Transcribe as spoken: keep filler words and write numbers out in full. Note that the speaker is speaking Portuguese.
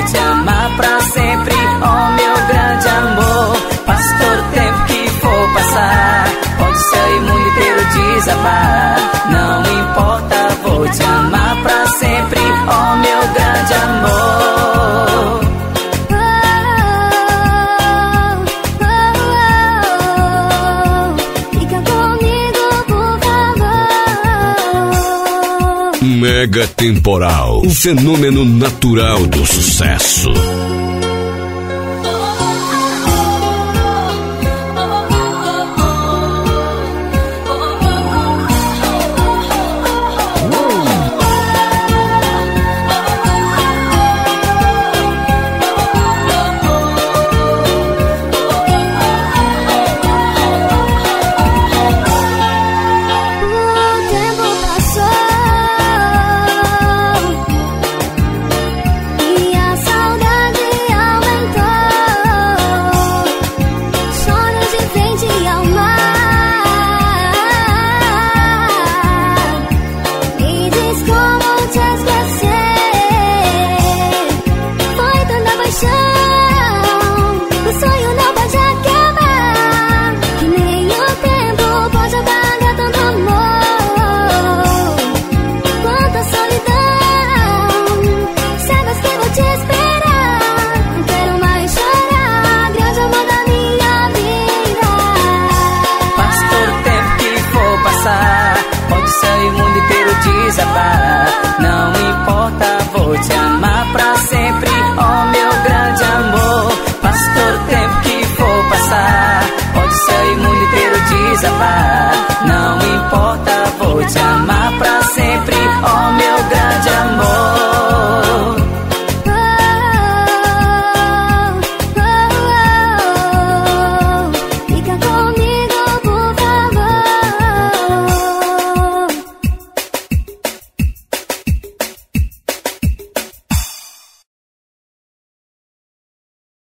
vou te amar pra sempre, oh meu grande amor. Passa todo o tempo que for passar, pode o céu e o mundo inteiro desabar, não importa, vou te amar pra sempre, oh meu grande amor. Mega Temporal, o fenômeno natural do sucesso.